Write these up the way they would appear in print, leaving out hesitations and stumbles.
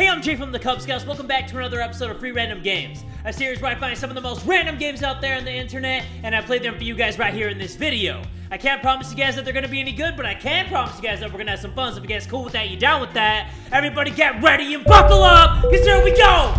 Hey, I'm Jay from the Kubz Scouts. Welcome back to another episode of Free Random Games, a series where I find some of the most random games out there on the internet, and I play them for you guys right here in this video. I can't promise you guys that they're gonna be any good, but I can promise you guys that we're gonna have some fun, so if you guys cool with that, you down with that. Everybody get ready and buckle up, because here we go!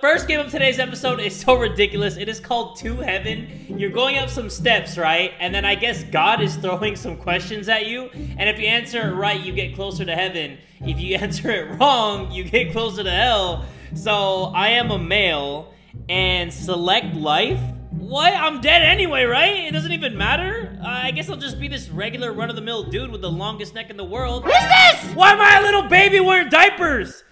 First game of today's episode is so ridiculous. It is called To Heaven. You're going up some steps, right? And then I guess God is throwing some questions at you. And if you answer it right, you get closer to heaven. If you answer it wrong, you get closer to hell. So I am a male and select life. What? I'm dead anyway, right? It doesn't even matter. I guess I'll just be this regular run-of-the-mill dude with the longest neck in the world. Who's this? Why am I a little baby wearing diapers?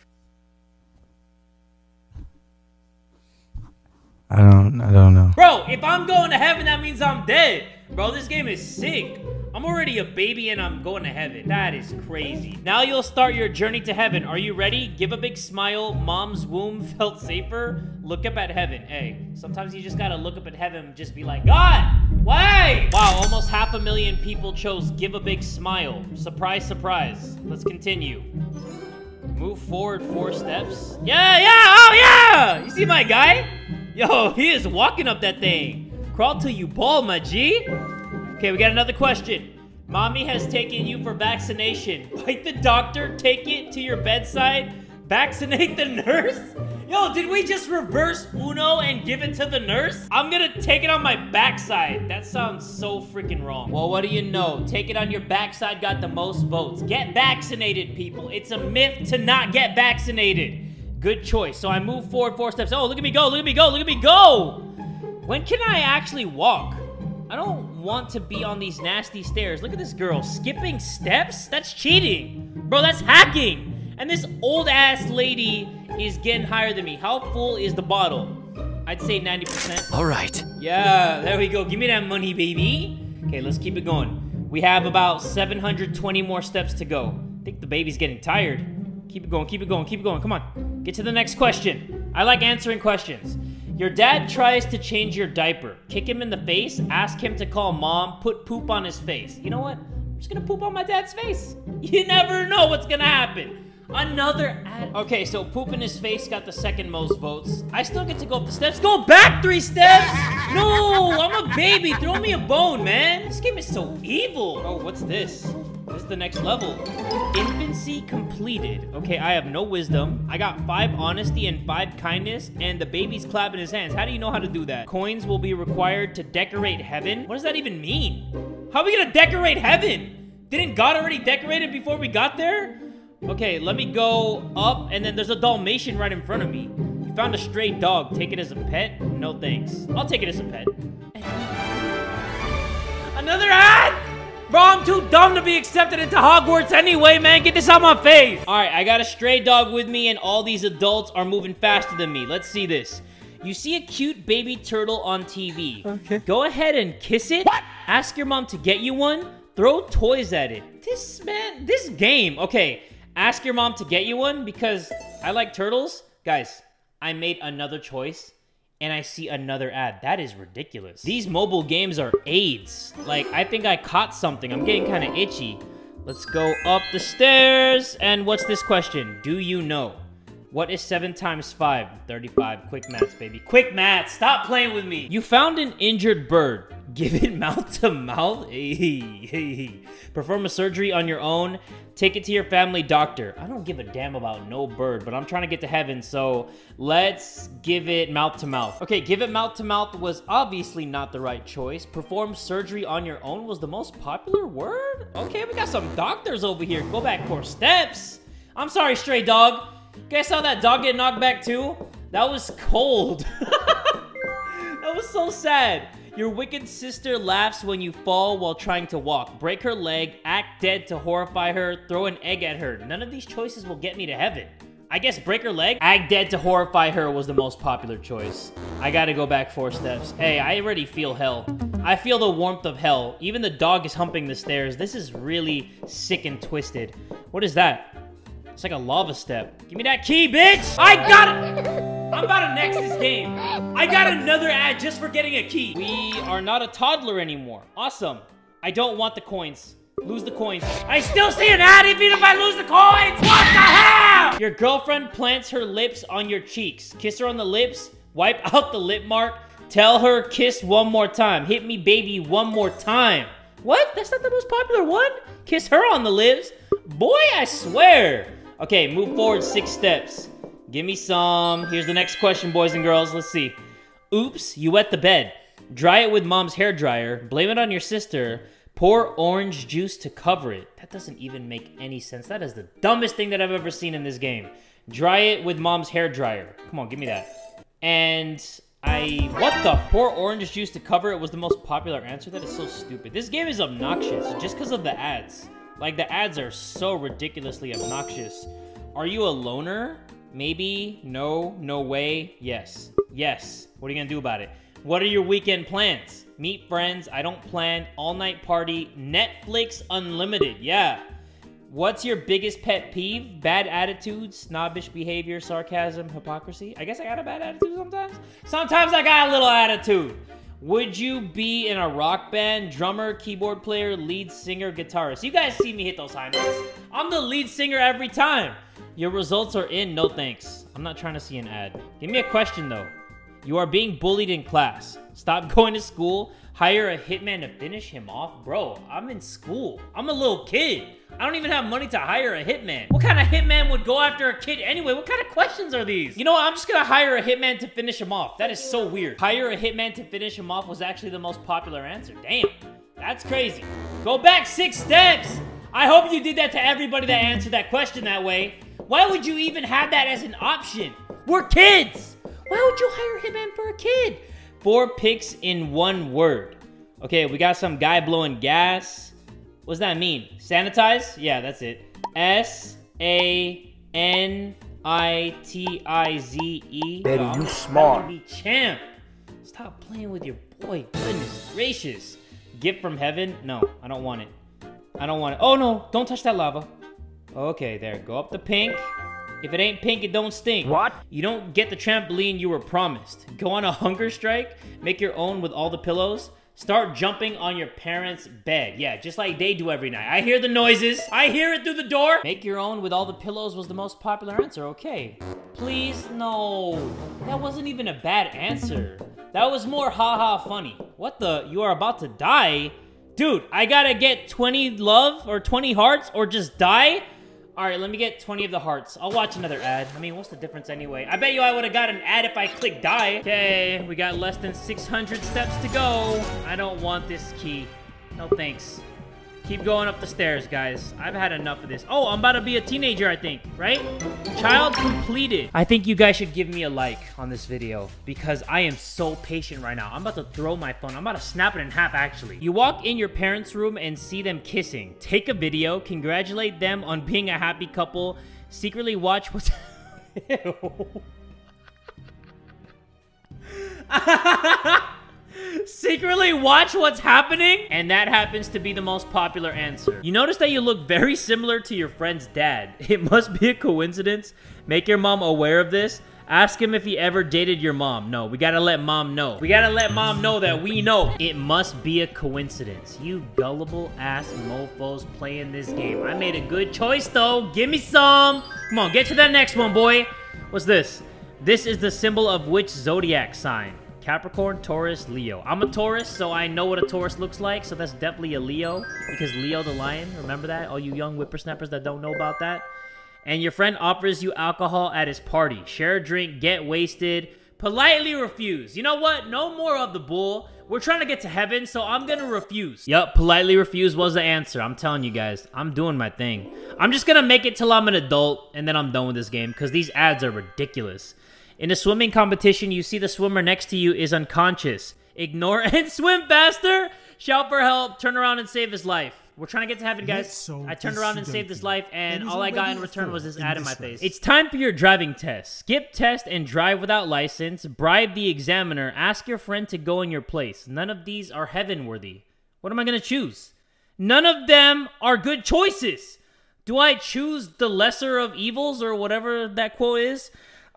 I don't know. Bro, if I'm going to heaven, that means I'm dead. Bro, this game is sick. I'm already a baby and I'm going to heaven. That is crazy. Now you'll start your journey to heaven. Are you ready? Give a big smile. Mom's womb felt safer. Look up at heaven. Hey, sometimes you just gotta look up at heaven and just be like, God, why? Wow, almost 500,000 people chose give a big smile. Surprise, surprise. Let's continue. Move forward 4 steps. Yeah, yeah, oh yeah! You see my guy? Yo, he is walking up that thing. Crawl till you ball, my G. Okay, we got another question. Mommy has taken you for vaccination. Bite the doctor, take it to your bedside, vaccinate the nurse? Yo, did we just reverse Uno and give it to the nurse? I'm gonna take it on my backside. That sounds so freaking wrong. Well, what do you know? Take it on your backside got the most votes. Get vaccinated, people. It's a myth to not get vaccinated. Good choice. So I move forward 4 steps. Oh, look at me go, look at me go, look at me go! When can I actually walk? I don't want to be on these nasty stairs. Look at this girl. Skipping steps? That's cheating. Bro, that's hacking. And this old-ass lady is getting higher than me. How full is the bottle? I'd say 90%. All right. Yeah, there we go. Give me that money, baby. Okay, let's keep it going. We have about 720 more steps to go. I think the baby's getting tired. Keep it going, keep it going, keep it going. Come on. Get to the next question. I like answering questions. Your dad tries to change your diaper. Kick him in the face. Ask him to call mom. Put poop on his face. You know what? I'm just gonna poop on my dad's face. You never know what's gonna happen. Another ad. Okay, so poop in his face got the second most votes. I still get to go up the steps. Go back 3 steps! No, I'm a baby. Throw me a bone, man. This game is so evil. Oh, what's this? This is the next level. Infancy completed. Okay, I have no wisdom. I got 5 honesty and 5 kindness, and the baby's clapping his hands. How do you know how to do that? Coins will be required to decorate heaven. What does that even mean? How are we gonna decorate heaven? Didn't God already decorate it before we got there? Okay, let me go up, and then there's a Dalmatian right in front of me. You found a stray dog. Take it as a pet? No thanks. I'll take it as a pet. Another ad! Bro, I'm too dumb to be accepted into Hogwarts anyway, man. Get this out my face. All right, I got a stray dog with me, and all these adults are moving faster than me. Let's see this. You see a cute baby turtle on TV. Okay. Go ahead and kiss it. What? Ask your mom to get you one. Throw toys at it. This, man, this game. Okay, ask your mom to get you one because I like turtles. Guys, I made another choice. And I see another ad. That is ridiculous. These mobile games are AIDS. Like, I think I caught something. I'm getting kind of itchy. Let's go up the stairs. And what's this question? Do you know? What is 7 times 5? 35. Quick maths, baby. Quick maths. Stop playing with me. You found an injured bird. Give it mouth to mouth? Perform a surgery on your own. Take it to your family doctor. I don't give a damn about no bird, but I'm trying to get to heaven, so let's give it mouth to mouth. Okay, give it mouth to mouth was obviously not the right choice. Perform surgery on your own was the most popular word? Okay, we got some doctors over here. Go back 4 steps. I'm sorry, stray dog. You guys saw that dog get knocked back too? That was cold. That was so sad. Your wicked sister laughs when you fall while trying to walk. Break her leg, act dead to horrify her, throw an egg at her. None of these choices will get me to heaven. I guess break her leg? Act dead to horrify her was the most popular choice. I gotta go back 4 steps. Hey, I already feel hell. I feel the warmth of hell. Even the dog is humping the stairs. This is really sick and twisted. What is that? It's like a lava step. Give me that key, bitch! I got it! I'm about to next this game. I got another ad just for getting a key. We are not a toddler anymore. Awesome. I don't want the coins. Lose the coins. I still see an ad even if I lose the coins! What the hell? Your girlfriend plants her lips on your cheeks. Kiss her on the lips. Wipe out the lip mark. Tell her kiss one more time. Hit me baby one more time. What? That's not the most popular one? Kiss her on the lips? Boy, I swear. Okay, move forward 6 steps. Give me some. Here's the next question, boys and girls. Let's see. Oops, you wet the bed. Dry it with mom's hairdryer. Blame it on your sister. Pour orange juice to cover it. That doesn't even make any sense. That is the dumbest thing that I've ever seen in this game. Dry it with mom's hairdryer. Come on, give me that. And I... What the? Pour orange juice to cover it was the most popular answer? That is so stupid. This game is obnoxious just because of the ads. Like, the ads are so ridiculously obnoxious. Are you a loner? Maybe. No. No way. Yes. Yes. What are you gonna do about it? What are your weekend plans? Meet friends, I don't plan, all-night party, Netflix unlimited, yeah. What's your biggest pet peeve? Bad attitude, snobbish behavior, sarcasm, hypocrisy? I guess I got a bad attitude sometimes. Sometimes I got a little attitude. Would you be in a rock band? Drummer, keyboard player, lead singer, guitarist? You guys see me hit those high notes. I'm the lead singer every time. Your results are in, no thanks. I'm not trying to see an ad. Give me a question though. You are being bullied in class. Stop going to school. Hire a hitman to finish him off. Bro, I'm in school. I'm a little kid. I don't even have money to hire a hitman. What kind of hitman would go after a kid anyway? What kind of questions are these? You know what? I'm just gonna hire a hitman to finish him off. That is so weird. Hire a hitman to finish him off was actually the most popular answer. Damn, that's crazy. Go back 6 steps. I hope you did that to everybody that answered that question that way. Why would you even have that as an option? We're kids. Why would you hire him in for a kid? 4 picks in 1 word. Okay, we got some guy blowing gas. What does that mean? Sanitize? Yeah, that's it. S-A-N-I-T-I-Z-E. Betty, you smart. Champ. Stop playing with your boy. Goodness gracious. Gift from heaven? No, I don't want it. I don't want it. Oh, no. Don't touch that lava. Okay, there. Go up the pink. If it ain't pink, it don't stink. What? You don't get the trampoline you were promised. Go on a hunger strike. Make your own with all the pillows. Start jumping on your parents' bed. Yeah, just like they do every night. I hear the noises. I hear it through the door. Make your own with all the pillows was the most popular answer. Okay. Please, no. That wasn't even a bad answer. That was more haha funny. What the? You are about to die? Dude, I gotta get 20 love or 20 hearts or just die? All right, let me get 20 of the hearts. I'll watch another ad. I mean, what's the difference anyway? I bet you I would have got an ad if I clicked die. Okay, we got less than 600 steps to go. I don't want this key. No thanks. Keep going up the stairs, guys. I've had enough of this. Oh, I'm about to be a teenager, I think, right? Child completed. I think you guys should give me a like on this video because I am so patient right now. I'm about to throw my phone. I'm about to snap it in half, actually. You walk in your parents' room and see them kissing. Take a video, congratulate them on being a happy couple, secretly watch what's... Secretly watch what's happening? And that happens to be the most popular answer. You notice that you look very similar to your friend's dad. It must be a coincidence. Make your mom aware of this. Ask him if he ever dated your mom. No, we gotta let mom know. We gotta let mom know that we know. It must be a coincidence. You gullible ass mofos playing this game. I made a good choice though. Give me some. Come on, get to that next one, boy. What's this? This is the symbol of which zodiac sign? Capricorn, Taurus, Leo. I'm a Taurus, so I know what a Taurus looks like, so that's definitely a Leo, because Leo the lion, remember that? All you young whippersnappers that don't know about that. And your friend offers you alcohol at his party. Share a drink, get wasted, politely refuse. You know what? No more of the bull. We're trying to get to heaven, so I'm gonna refuse. Yup, politely refuse was the answer. I'm telling you guys, I'm doing my thing. I'm just gonna make it till I'm an adult, and then I'm done with this game, because these ads are ridiculous. In a swimming competition, you see the swimmer next to you is unconscious. Ignore and swim faster. Shout for help. Turn around and save his life. We're trying to get to heaven, guys. So I turned around and saved his life, and all I got in return was this ad in my face. It's time for your driving test. Skip test and drive without license. Bribe the examiner. Ask your friend to go in your place. None of these are heaven-worthy. What am I going to choose? None of them are good choices. Do I choose the lesser of evils or whatever that quote is?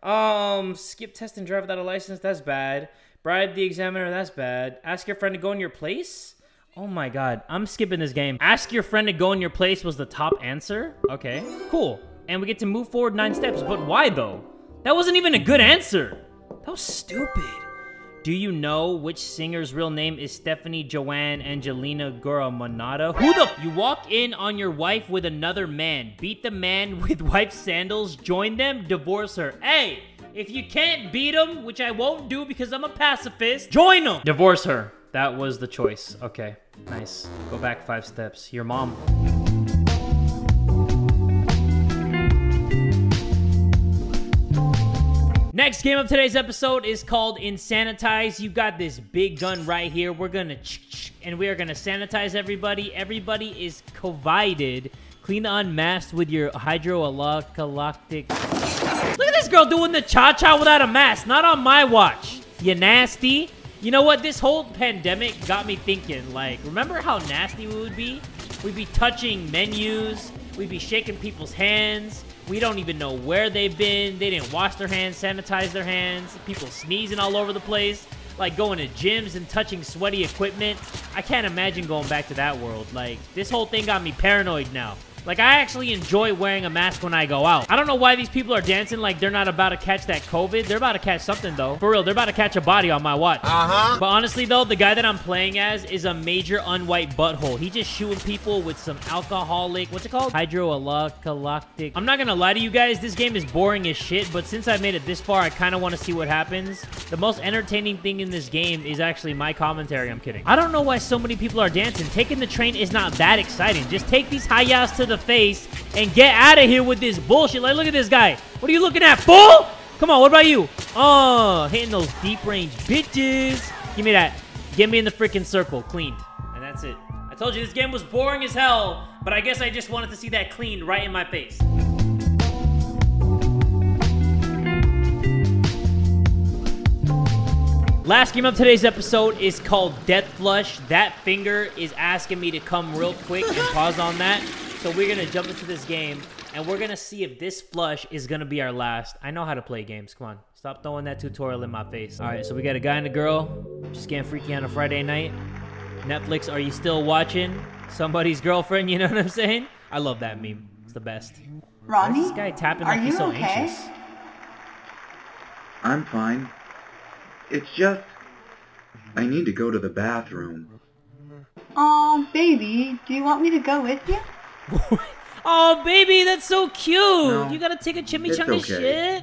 Skip test and drive without a license, that's bad. Bribe the examiner, that's bad. Ask your friend to go in your place? Oh my god, I'm skipping this game. Ask your friend to go in your place was the top answer? Okay, cool. And we get to move forward 9 steps, but why though? That wasn't even a good answer. That was stupid. Do you know which singer's real name is Stephanie Joanne Angelina Guramanada? Who the f— You walk in on your wife with another man, beat the man with wife's sandals, join them, divorce her. Hey, if you can't beat them, which I won't do because I'm a pacifist, join them! Divorce her. That was the choice. Okay, nice. Go back 5 steps. Your mom. Next game of today's episode is called Insanitize. You got this big gun right here. We're gonna and we are gonna sanitize everybody. Everybody is covided. Clean unmasked with your hydroalcoholic. Look at this girl doing the cha-cha without a mask. Not on my watch. You nasty. You know what? This whole pandemic got me thinking. Like, remember how nasty we would be? We'd be touching menus. We'd be shaking people's hands. We don't even know where they've been. They didn't wash their hands, sanitize their hands. People sneezing all over the place. Like going to gyms and touching sweaty equipment. I can't imagine going back to that world. Like, this whole thing got me paranoid now. Like, I actually enjoy wearing a mask when I go out. I don't know why these people are dancing like they're not about to catch that COVID. They're about to catch something, though. For real, they're about to catch a body on my watch. Uh-huh. But honestly, though, the guy that I'm playing as is a major unwhite butthole. He just shooting people with some alcoholic... What's it called? Hydroalcoholic. I'm not gonna lie to you guys. This game is boring as shit, but since I made it this far, I kind of want to see what happens. The most entertaining thing in this game is actually my commentary. I'm kidding. I don't know why so many people are dancing. Taking the train is not that exciting. Just take these hi-yas to the face and get out of here with this bullshit. Like, look at this guy. What are you looking at, fool? Come on, what about you? Oh, hitting those deep range bitches. Give me that. Get me in the freaking circle. Cleaned. And that's it. I told you this game was boring as hell, but I guess I just wanted to see that cleaned right in my face. Last game of today's episode is called Death Flush. That finger is asking me to come real quick and pause on that. So we're going to jump into this game, and we're going to see if this flush is going to be our last. I know how to play games. Come on. Stop throwing that tutorial in my face. All right, so we got a guy and a girl. Just getting freaky on a Friday night. Netflix, are you still watching? Somebody's girlfriend, you know what I'm saying? I love that meme. It's the best. Ronnie, why is this guy tapping like he's so anxious? I'm fine. It's just... I need to go to the bathroom. Oh, baby. Do you want me to go with you? Oh, baby, that's so cute. No, you gotta take a chimichanga shit?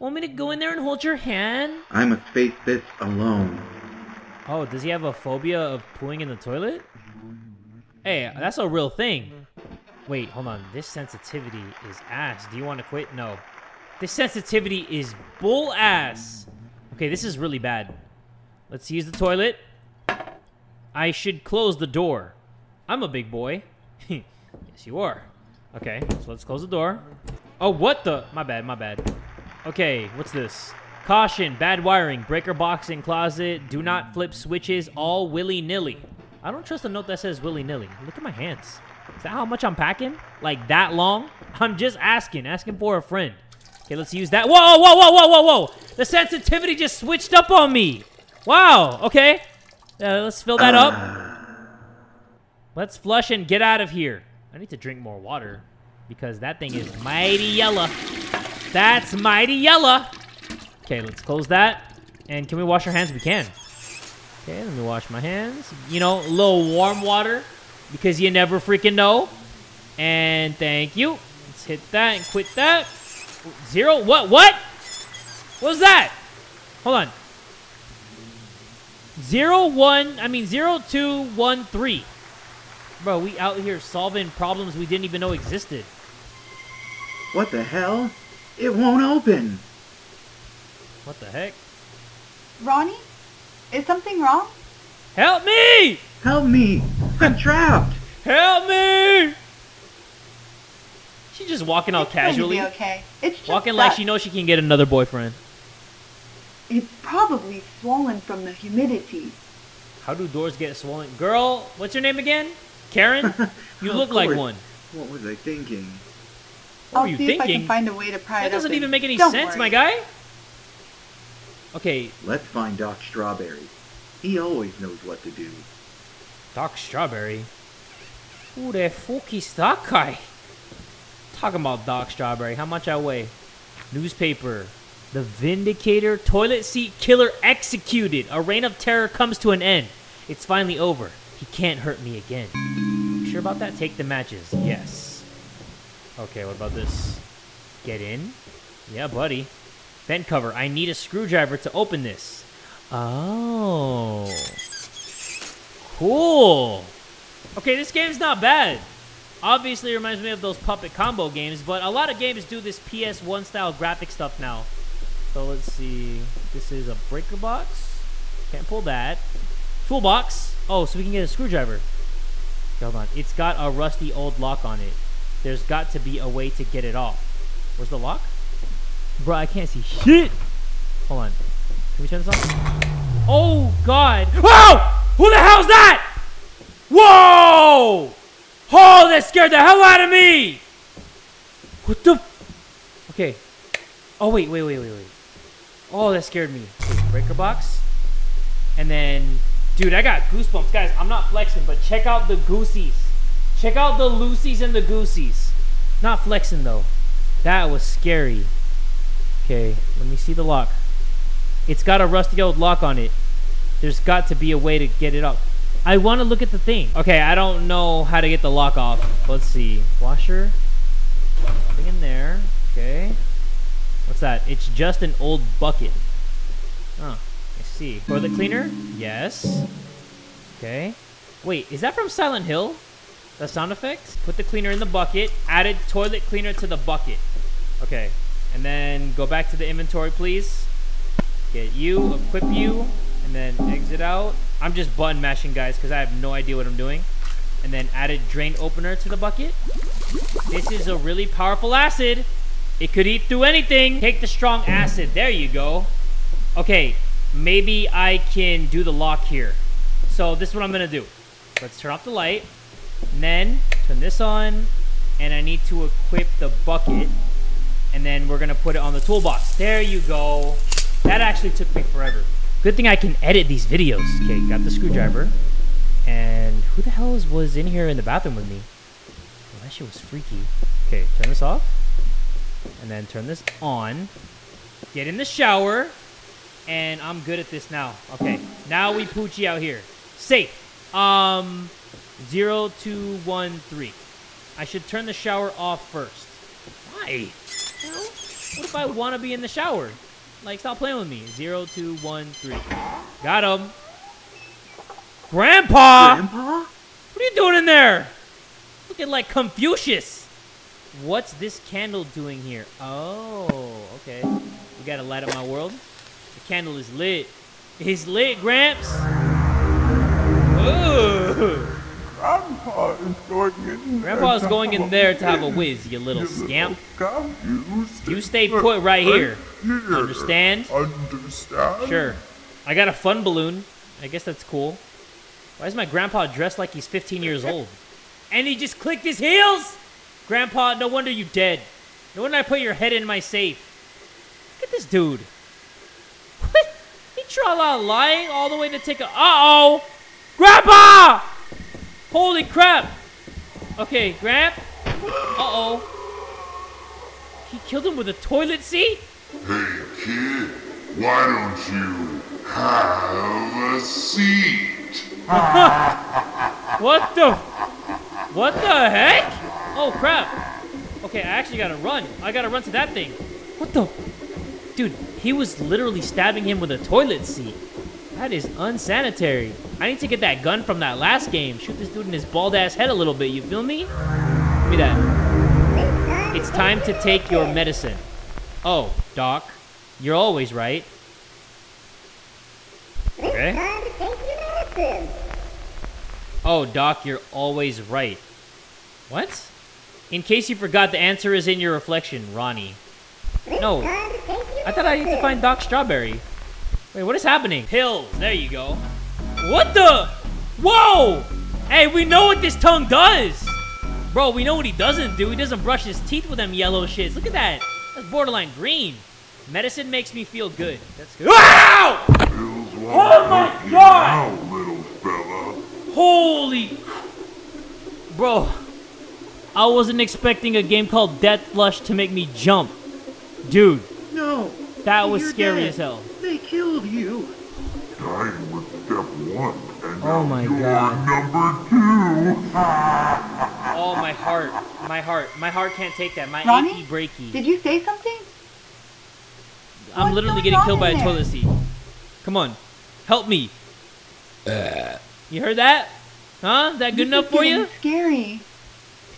Want me to go in there and hold your hand? I must face this alone. Oh, does he have a phobia of pooing in the toilet? Hey, that's a real thing. Wait, hold on. This sensitivity is ass. Do you want to quit? No. This sensitivity is bull ass. Okay, this is really bad. Let's use the toilet. I should close the door. I'm a big boy. Yes, you are. Okay, so let's close the door. Oh, what the? My bad, my bad. Okay, what's this? Caution, bad wiring, breaker box in closet, do not flip switches, all willy-nilly. I don't trust a note that says willy-nilly. Look at my hands. Is that how much I'm packing? Like that long? I'm just asking for a friend. Okay, let's use that. Whoa, whoa, whoa, whoa, whoa, whoa! The sensitivity just switched up on me! Wow, okay. Let's fill that up. Let's flush and get out of here. I need to drink more water because that thing is mighty yellow. That's mighty yellow. Okay, let's close that. And can we wash our hands? We can. Okay, let me wash my hands. You know, a little warm water because you never freaking know. And thank you. Let's hit that and quit that. 0? What? What? What was that? Hold on. 0213. Bro, we out here solving problems we didn't even know existed. What the hell? It won't open. What the heck? Ronnie? Is something wrong? Help me! Help me! I'm trapped! Help me! She's just walking out casually. Okay. It's just walking like she knows she can get another boyfriend. It's probably swollen from the humidity. How do doors get swollen? Girl, what's your name again? Karen, you look like one. What was I thinking? What were you thinking? I'll see if I can find a way to pry it open. That doesn't even make any sense, my guy. Okay. Let's find Doc Strawberry. He always knows what to do. Doc Strawberry? Who the fuck is that guy? Talking about Doc Strawberry. How much I weigh? Newspaper. The Vindicator. Toilet seat killer executed. A reign of terror comes to an end. It's finally over. He can't hurt me again. You sure about that? Take the matches. Yes. Okay, what about this? Get in? Yeah, buddy. Vent cover. I need a screwdriver to open this. Oh. Cool. Okay, this game's not bad. Obviously, it reminds me of those Puppet Combo games, but a lot of games do this PS1 style graphic stuff now. So let's see. This is a breaker box. Can't pull that. Toolbox. Oh, so we can get a screwdriver. Hold on. It's got a rusty old lock on it. There's got to be a way to get it off. Where's the lock? Bro, I can't see shit. Hold on. Can we turn this off? Oh, God. Whoa! Who the hell's that? Whoa! Oh, that scared the hell out of me! What the? Okay. Oh, wait. Oh, that scared me. Okay, breaker box. And then, dude, I got goosebumps. Guys, I'm not flexing, but check out the goosies. Check out the loosies and the goosies. Not flexing, though. That was scary. Okay, let me see the lock. It's got a rusty old lock on it. There's got to be a way to get it up. I want to look at the thing. Okay, I don't know how to get the lock off. Let's see. Washer. Nothing in there. Okay. What's that? It's just an old bucket. Huh. I see. Toilet cleaner? Yes. Okay. Wait, is that from Silent Hill? The sound effect? Put the cleaner in the bucket. Added toilet cleaner to the bucket. Okay. And then go back to the inventory, please. Get you. Equip you. And then exit out. I'm just button mashing, guys, because I have no idea what I'm doing. And then added drain opener to the bucket. This is a really powerful acid. It could eat through anything. Take the strong acid. There you go. Okay, maybe I can do the lock here. So this is what I'm going to do. Let's turn off the light. And then turn this on. And I need to equip the bucket. And then we're going to put it on the toolbox. There you go. That actually took me forever. Good thing I can edit these videos. Okay, got the screwdriver. And who the hell was in here in the bathroom with me? Oh, that shit was freaky. Okay, turn this off. And then turn this on. Get in the shower. And I'm good at this now. Okay, now we poochie out here. Safe. 0213. I should turn the shower off first. Why? Well, what if I want to be in the shower? Like, stop playing with me. 0213. Got him. Grandpa! Grandpa? What are you doing in there? Looking like Confucius. What's this candle doing here? Oh, okay. We gotta light up my world. The candle is lit. It's lit, Gramps. Ooh. Grandpa's going in there to have a whiz, you little scamp. You stay put right here. Understand? Understand? Sure. I got a fun balloon. I guess that's cool. Why is my grandpa dressed like he's 15 years old? And he just clicked his heels? Grandpa, no wonder you dead. No wonder I put your head in my safe. Look at this dude. What? He tra-la lying all the way to take a... Uh-oh! Grandpa! Holy crap! Okay, Gramp. Uh-oh. He killed him with a toilet seat? Hey, kid. Why don't you have a seat? What the heck? Oh, crap. Okay, I actually gotta run. I gotta run to that thing. What the... Dude, he was literally stabbing him with a toilet seat. That is unsanitary. I need to get that gun from that last game. Shoot this dude in his bald ass head a little bit, you feel me? Give me that. It's time to take your medicine. Oh, Doc. You're always right. Okay. Oh, Doc, you're always right. What? In case you forgot, the answer is in your reflection, Ronnie. No. I thought I had to find Doc Strawberry. Wait, what is happening? Pills. There you go. What the? Whoa! Hey, we know what this tongue does. Bro, we know what he doesn't do. He doesn't brush his teeth with them yellow shits. Look at that. That's borderline green. Medicine makes me feel good. That's good. Ow! Oh my God! Now, little fella. Holy... Bro, I wasn't expecting a game called Death Flush to make me jump. Dude. No. That was scary as hell. They killed you. Dying was step one, and now you're number two. Oh, my heart. My heart. My heart can't take that. My achy breaky. Did you say something? I'm literally getting killed by a toilet seat. Come on. Help me. You heard that? Huh? Is that good enough for you? Scary.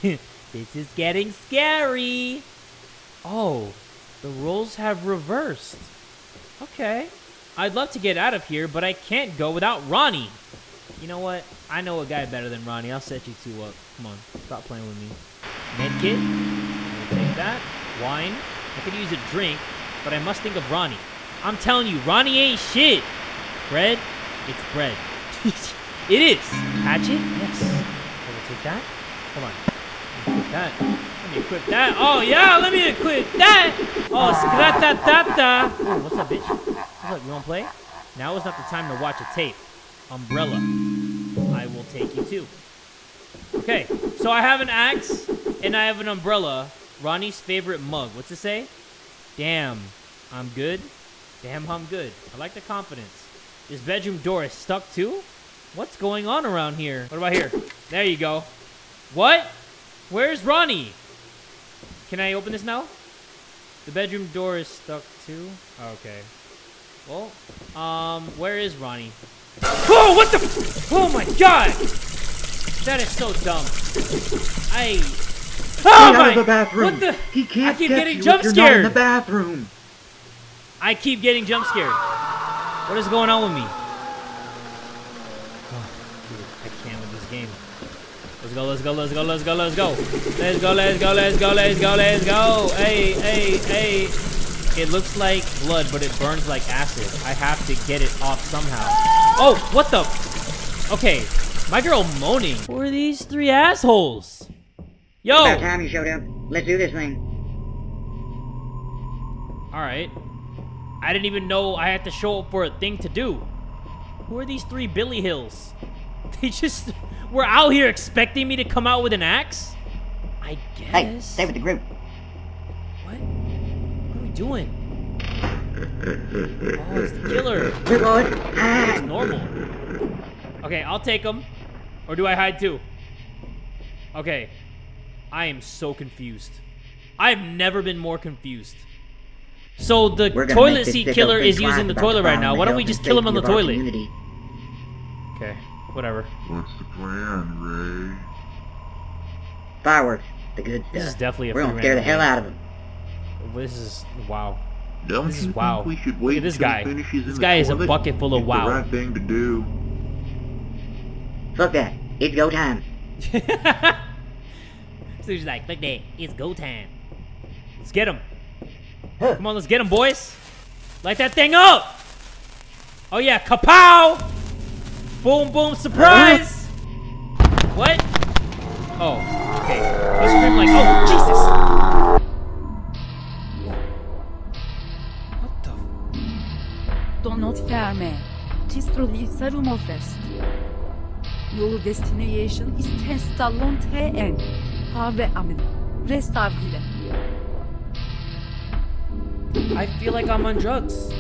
This is getting scary. Oh, the roles have reversed. Okay. I'd love to get out of here, but I can't go without Ronnie. You know what? I know a guy better than Ronnie. I'll set you two up. Come on. Stop playing with me. Medkit. We'll take that. Wine. I could use a drink, but I must think of Ronnie. I'm telling you, Ronnie ain't shit. Bread? It's bread. It is. Hatchet? Yes. I will take that. Come on. Equip that. Let me equip that. Oh, yeah. Let me equip that. Oh, scratatata. Oh, what's up, bitch? What's up? You want to play? Now is not the time to watch a tape. Umbrella. I will take you, too. Okay. So I have an axe, and I have an umbrella. Ronnie's favorite mug. What's it say? Damn, I'm good. Damn, I'm good. I like the confidence. This bedroom door is stuck, too? What's going on around here? What about here? There you go. What? Where's Ronnie? Can I open this now? The bedroom door is stuck too? Okay. Well, where is Ronnie? Oh, what the f- Oh my god! That is so dumb. Oh my! Out of the bathroom. What the? He can't I keep getting jump scared. In the bathroom. I keep getting jump scared. What is going on with me? Let's go, let's go, let's go, let's go, let's go. Let's go, let's go, let's go, let's go. Hey, hey, hey. It looks like blood, but it burns like acid. I have to get it off somehow. Oh, what the? Okay, my girl moaning. Who are these three assholes? Yo. About time you showed up. Let's do this thing. All right. I didn't even know I had to show up for a thing to do. Who are these three Billy Hills? They just... We're out here expecting me to come out with an axe? I guess. Hey, stay with the group. What? What are we doing? Oh, it's the killer. It's normal. Okay, I'll take him. Or do I hide too? Okay. I am so confused. I've never been more confused. So the toilet seat killer is using the toilet right now. Why don't we just kill him on the toilet? Okay. Whatever. What's the plan, Ray? Fireworks. The good stuff. This is definitely a free random. We're gonna scare the hell out of him. This is wow. This is wow. We should wait. Look at this guy. This guy is a bucket full of wow. It's the right thing to do. Fuck that. It's go time. So he's like, fuck that. It's go time. Let's get him. Huh. Come on, let's get him, boys. Light that thing up. Oh yeah, kapow! Boom, boom, surprise! What? Oh, okay. Let's scream like, oh, Jesus! What the? Don't fear me. Destroy Sarumo first. Your destination is Testalonte and Parve Amin. Rest of here. I feel like I'm on drugs.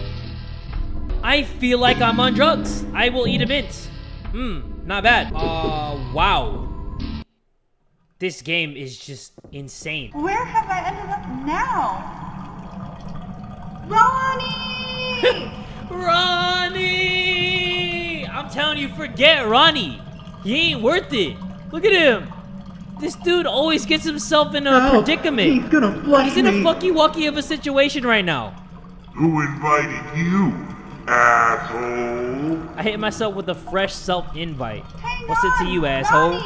I feel like I'm on drugs. I will eat a mint. Hmm, not bad. Wow. This game is just insane. Where have I ended up now? Ronnie! Ronnie! I'm telling you, forget Ronnie. He ain't worth it. Look at him. This dude always gets himself in a predicament. He's gonna flush me. He's in a fucky-wucky of a situation right now. Who invited you? Asshole. I hit myself with a fresh self-invite. What's it to you, asshole? Ronnie,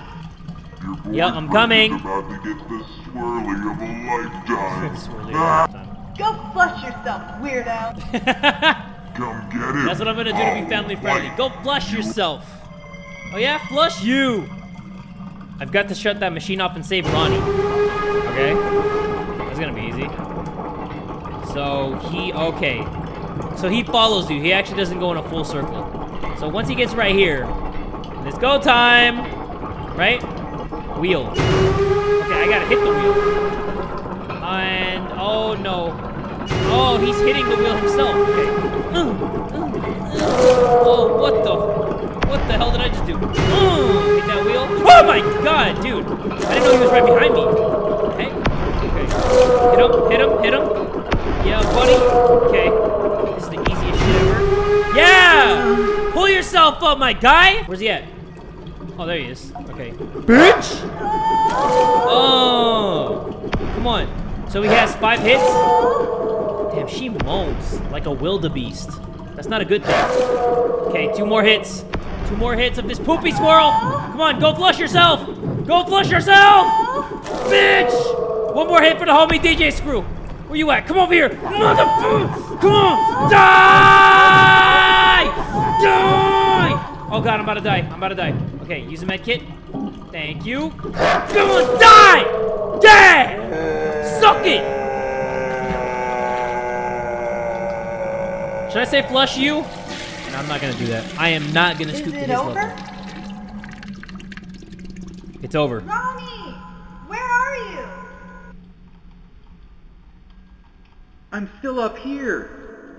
I'm coming. Yep, I'm coming. About to get the swirly of a lifetime. Go flush yourself, weirdo. Come get it. That's what I'm gonna do to be family friendly. Go flush yourself. Oh yeah, flush you. I've got to shut that machine off and save Ronnie. Okay, that's gonna be easy. So he okay. So he follows you. He actually doesn't go in a full circle. So once he gets right here, It's go time! Right? Wheel. Okay, I gotta hit the wheel. And... oh, no. Oh, he's hitting the wheel himself. Okay. Oh, what the... what the hell did I just do? Oh, hit that wheel. Oh, my God, dude! I didn't know he was right behind me. Okay. Okay. Hit him, hit him, hit him. Yeah, buddy. Okay. This is the easiest shit ever. Yeah! Pull yourself up, my guy! Where's he at? Oh, there he is. Okay. Bitch! Oh! Come on. So he has 5 hits? Damn, she moans like a wildebeest. That's not a good thing. Okay, 2 more hits. 2 more hits of this poopy swirl! Come on, go flush yourself! Go flush yourself! Bitch! 1 more hit for the homie DJ Screw. Where you at? Come over here! Motherfucker! Come on! Die! Die! Oh god, I'm about to die. I'm about to die. Okay, use a med kit. Thank you. Come on, die! Yeah! Suck it! Should I say flush you? No, I'm not gonna do that. I am not gonna stoop to this level. Is it over? It's over. Ronnie! Where are you? I'm still up here.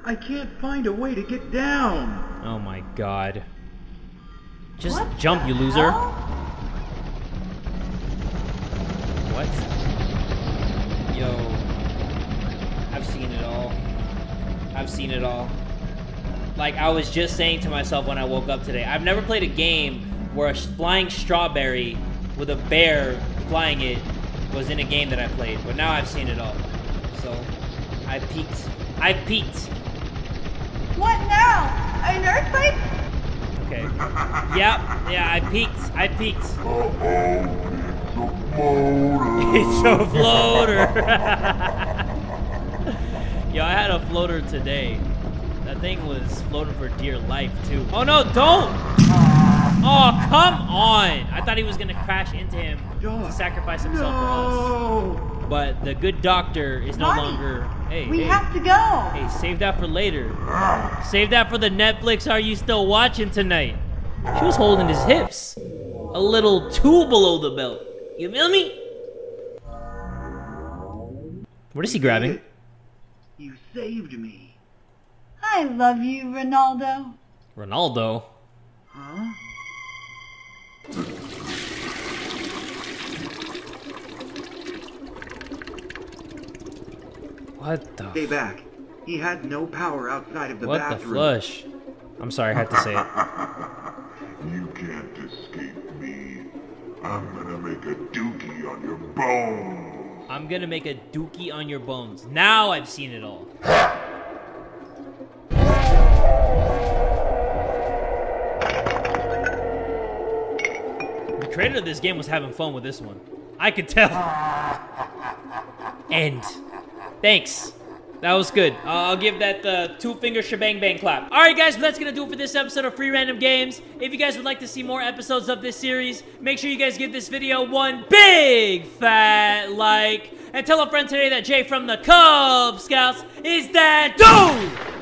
I can't find a way to get down. Oh my god. Just what jump, you loser. Hell? What? Yo. I've seen it all. I've seen it all. Like, I was just saying to myself when I woke up today, I've never played a game where a flying strawberry with a bear flying it was in a game that I played. But now I've seen it all. So... I peeked. I peeked. What now? An earthquake? Okay. Yeah, yeah, I peeked. I peeked. Uh-oh, it's a floater. Yo, I had a floater today. That thing was floating for dear life, too. Oh, no, don't! Oh, come on! I thought he was going to crash into him to sacrifice himself for us. But the good doctor is no longer... Hey, we have to go. Hey, save that for later. Save that for the Netflix Are You Still Watching Tonight? She was holding his hips. A little too below the belt. You feel me? What is he grabbing? You saved me. I love you, Ronaldo. Ronaldo? Huh? What the... Stay back. He had no power outside of the bathroom. What the flush? I'm sorry, I had to say it. You can't escape me. I'm gonna make a dookie on your bones. I'm gonna make a dookie on your bones. Now I've seen it all. The creator of this game was having fun with this one. I could tell. End. Thanks. That was good. I'll give that the 2-finger shebang bang clap. Alright guys, well, that's going to do it for this episode of Free Random Games. If you guys would like to see more episodes of this series, make sure you guys give this video one big fat like. And tell a friend today that Jay from the Kubz Scouts is that dude!